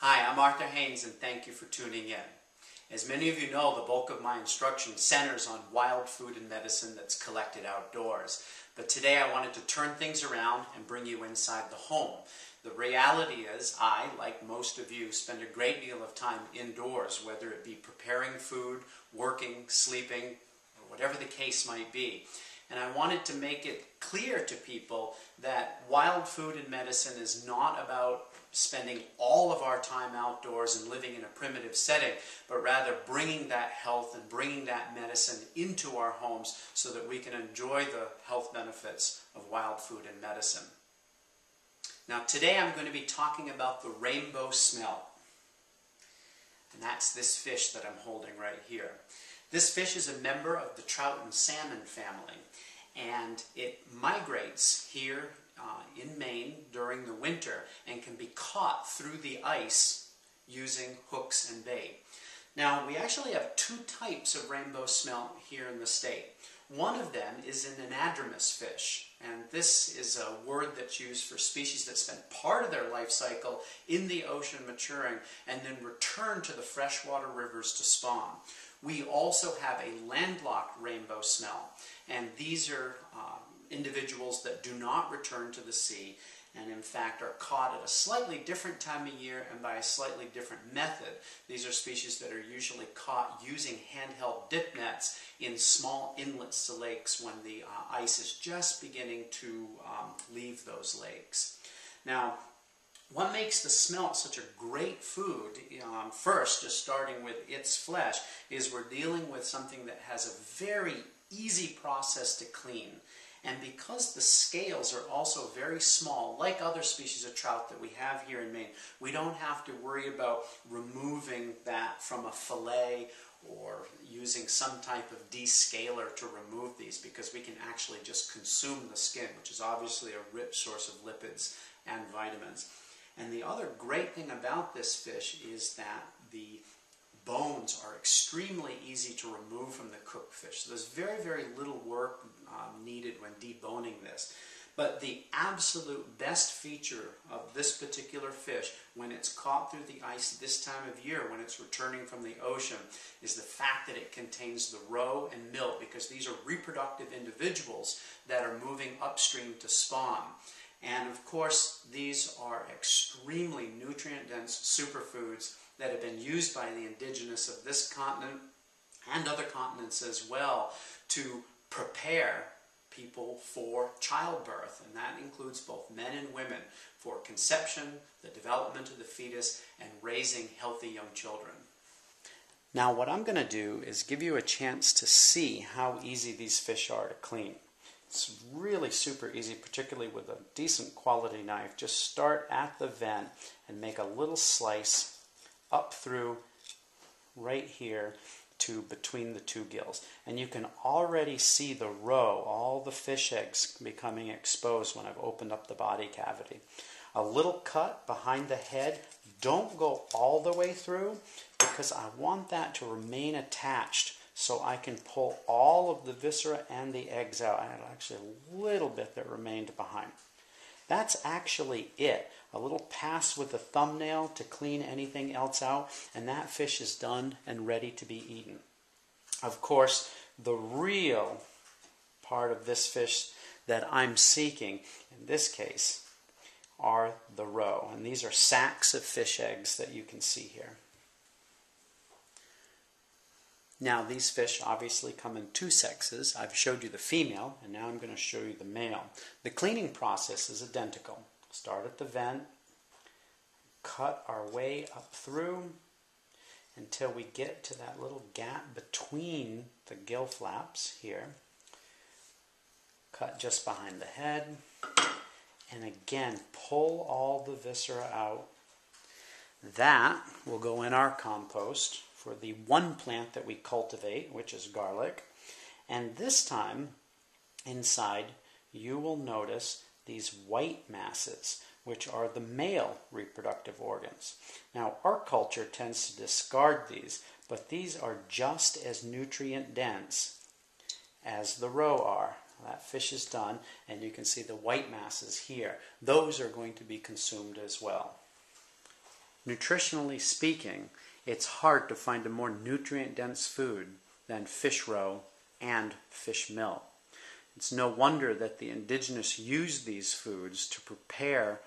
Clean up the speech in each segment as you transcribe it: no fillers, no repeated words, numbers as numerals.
Hi, I'm Arthur Haines and thank you for tuning in. As many of you know, the bulk of my instruction centers on wild food and medicine that's collected outdoors. But today I wanted to turn things around and bring you inside the home. The reality is I, like most of you, spend a great deal of time indoors, whether it be preparing food, working, sleeping, or whatever the case might be. And I wanted to make it clear to people that wild food and medicine is not about spending all of our time outdoors and living in a primitive setting, but rather bringing that health and bringing that medicine into our homes so that we can enjoy the health benefits of wild food and medicine. Now today I'm going to be talking about the rainbow smelt. And that's this fish that I'm holding right here. This fish is a member of the trout and salmon family, and it migrates here in Maine during the winter and can be caught through the ice using hooks and bait. Now, we actually have two types of rainbow smelt here in the state. One of them is an anadromous fish, and this is a word that's used for species that spend part of their life cycle in the ocean maturing and then return to the freshwater rivers to spawn. We also have a landlocked rainbow smelt, and these are individuals that do not return to the sea and in fact are caught at a slightly different time of year and by a slightly different method. These are species that are usually caught using handheld dip nets in small inlets to lakes when the ice is just beginning to leave those lakes. Now, what makes the smelt such a great food, first, just starting with its flesh, is we're dealing with something that has a very easy process to clean. And because the scales are also very small, like other species of trout that we have here in Maine, we don't have to worry about removing that from a fillet or using some type of descaler to remove these, because we can actually just consume the skin, which is obviously a rich source of lipids and vitamins. And the other great thing about this fish is that the bones are extremely easy to remove from the cooked fish. So there's very, very little work needed when deboning this. But the absolute best feature of this particular fish, when it's caught through the ice this time of year, when it's returning from the ocean, is the fact that it contains the roe and milt, because these are reproductive individuals that are moving upstream to spawn. And of course, these are extremely nutrient-dense superfoods that have been used by the indigenous of this continent and other continents as well to prepare people for childbirth. And that includes both men and women for conception, the development of the fetus, and raising healthy young children. Now, what I'm going to do is give you a chance to see how easy these fish are to clean. It's really super easy, particularly with a decent quality knife. Just start at the vent and make a little slice up through right here to between the two gills. And you can already see the roe, all the fish eggs becoming exposed when I've opened up the body cavity. A little cut behind the head. Don't go all the way through because I want that to remain attached, so I can pull all of the viscera and the eggs out. I had actually a little bit that remained behind. That's actually it. A little pass with the thumbnail to clean anything else out, and that fish is done and ready to be eaten. Of course, the real part of this fish that I'm seeking, in this case, are the roe. And these are sacks of fish eggs that you can see here. Now, these fish obviously come in two sexes. I've showed you the female, and now I'm going to show you the male. The cleaning process is identical. Start at the vent, cut our way up through until we get to that little gap between the gill flaps here. Cut just behind the head, and again, pull all the viscera out. That will go in our compost for the one plant that we cultivate, which is garlic. And this time, inside, you will notice these white masses, which are the male reproductive organs. Now, our culture tends to discard these, but these are just as nutrient-dense as the roe are. That fish is done, and you can see the white masses here. Those are going to be consumed as well. Nutritionally speaking, it's hard to find a more nutrient-dense food than fish roe and fish meal. It's no wonder that the indigenous used these foods to prepare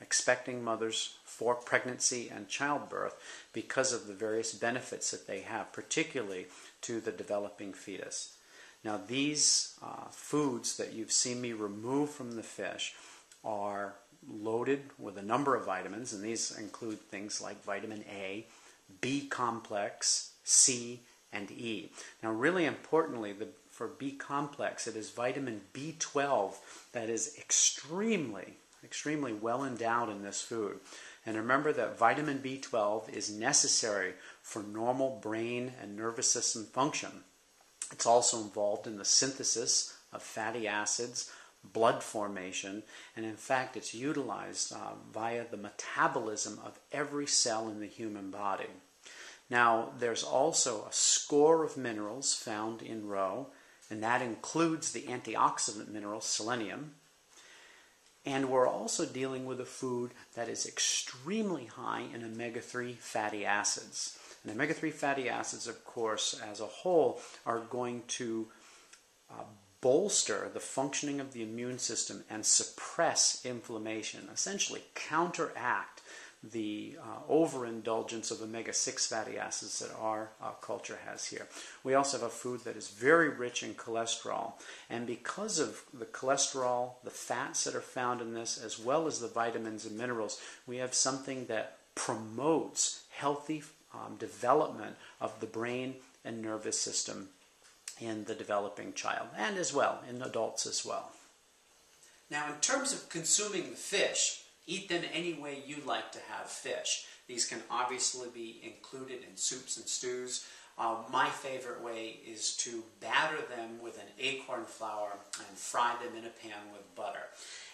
expecting mothers for pregnancy and childbirth because of the various benefits that they have, particularly to the developing fetus. Now these foods that you've seen me remove from the fish are loaded with a number of vitamins, and these include things like vitamin A, B complex, C, and E. Now really importantly, for B complex, it is vitamin B12 that is extremely well endowed in this food. And remember that vitamin B12 is necessary for normal brain and nervous system function. It's also involved in the synthesis of fatty acids, blood formation, and in fact it's utilized via the metabolism of every cell in the human body. Now there's also a score of minerals found in roe, and that includes the antioxidant mineral selenium. And we're also dealing with a food that is extremely high in omega-3 fatty acids. And omega-3 fatty acids, of course, as a whole, are going to bolster the functioning of the immune system and suppress inflammation, essentially counteract the overindulgence of omega-6 fatty acids that our culture has here. We also have a food that is very rich in cholesterol, and because of the cholesterol, the fats that are found in this, as well as the vitamins and minerals, we have something that promotes healthy development of the brain and nervous system in the developing child, and as well in adults as well. Now in terms of consuming the fish, eat them any way you like to have fish. These can obviously be included in soups and stews. My favorite way is to batter them with an acorn flour and fry them in a pan with butter.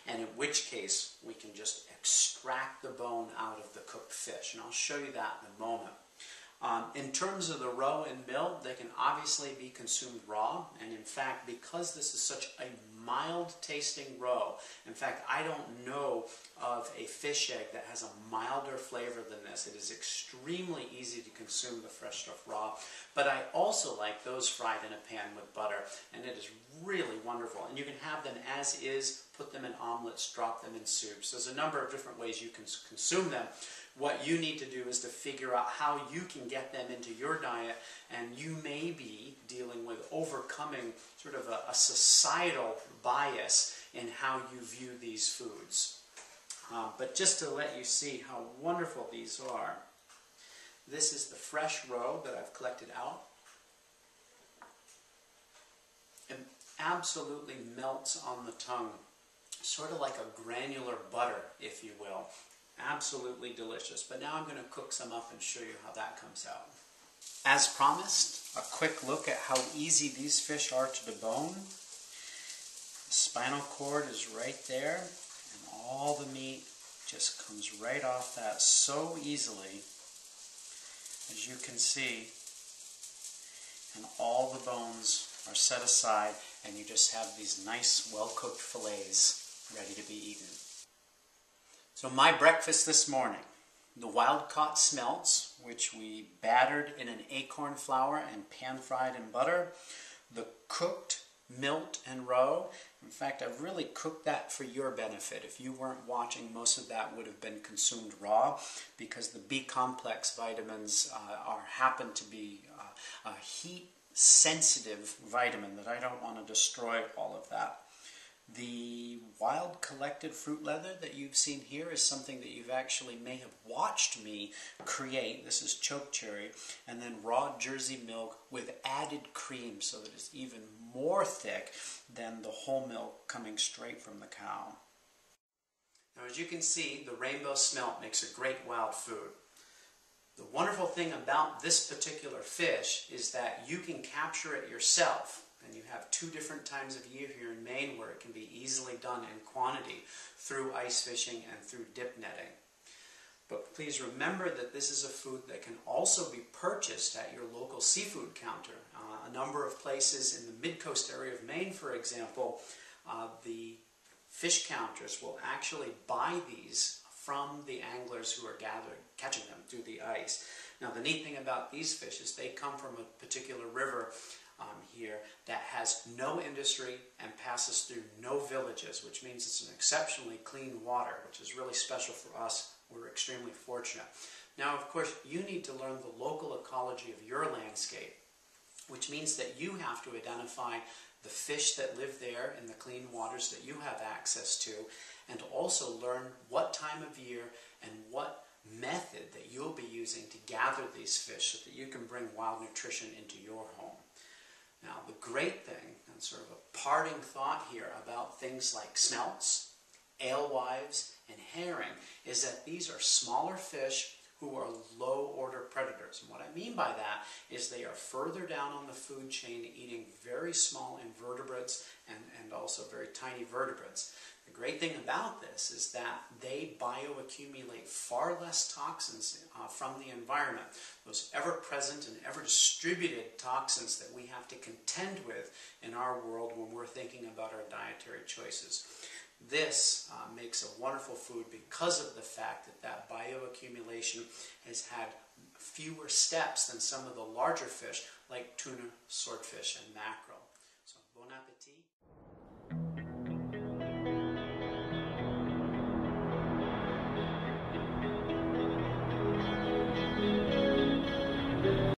And in which case, we can just extract the bone out of the cooked fish. And I'll show you that in a moment. In terms of the roe and mill, they can obviously be consumed raw, and in fact, because this is such a mild-tasting roe, in fact, I don't know of a fish egg that has a milder flavor than this. It is extremely easy to consume the fresh stuff raw, but I also like those fried in a pan with butter, and it is really wonderful. And you can have them as is, put them in omelets, drop them in soups. There's a number of different ways you can consume them. What you need to do is to figure out how you can get them into your diet, and you may be dealing with overcoming sort of a societal bias in how you view these foods. But just to let you see how wonderful these are, this is the fresh roe that I've collected out. It absolutely melts on the tongue, sort of like a granular butter, if you will. Absolutely delicious. But now I'm going to cook some up and show you how that comes out. As promised, a quick look at how easy these fish are to debone. The spinal cord is right there, and all the meat just comes right off that so easily, as you can see, and all the bones are set aside, and you just have these nice well-cooked fillets ready to be eaten. So my breakfast this morning, the wild-caught smelts, which we battered in an acorn flour and pan-fried in butter, the cooked milt and roe. In fact, I've really cooked that for your benefit. If you weren't watching, most of that would have been consumed raw because the B-complex vitamins happen to be a heat-sensitive vitamin that I don't want to destroy all of that. The wild collected fruit leather that you've seen here is something that you've actually may have watched me create. This is choke cherry, and then raw Jersey milk with added cream so that it's even more thick than the whole milk coming straight from the cow. Now as you can see, the rainbow smelt makes a great wild food. The wonderful thing about this particular fish is that you can capture it yourself. And you have two different times of year here in Maine where it can be easily done in quantity through ice fishing and through dip netting. But please remember that this is a food that can also be purchased at your local seafood counter. A number of places in the mid-coast area of Maine, for example, the fish counters will actually buy these from the anglers who are catching them through the ice. Now the neat thing about these fish is they come from a particular river here that has no industry and passes through no villages, which means it's an exceptionally clean water, which is really special for us. We're extremely fortunate. Now, of course, you need to learn the local ecology of your landscape, which means that you have to identify the fish that live there in the clean waters that you have access to, and also learn what time of year and what method that you'll be using to gather these fish so that you can bring wild nutrition into your home. Now, the great thing, and sort of a parting thought here about things like smelts, alewives, and herring, is that these are smaller fish who are low-order predators. And what I mean by that is they are further down on the food chain, eating very small invertebrates and also very tiny vertebrates. The great thing about this is that they bioaccumulate far less toxins from the environment. Those ever-present and ever-distributed toxins that we have to contend with in our world when we're thinking about our dietary choices. This makes a wonderful food because of the fact that bioaccumulation has had fewer steps than some of the larger fish like tuna, swordfish, and mackerel. So, bon appetit.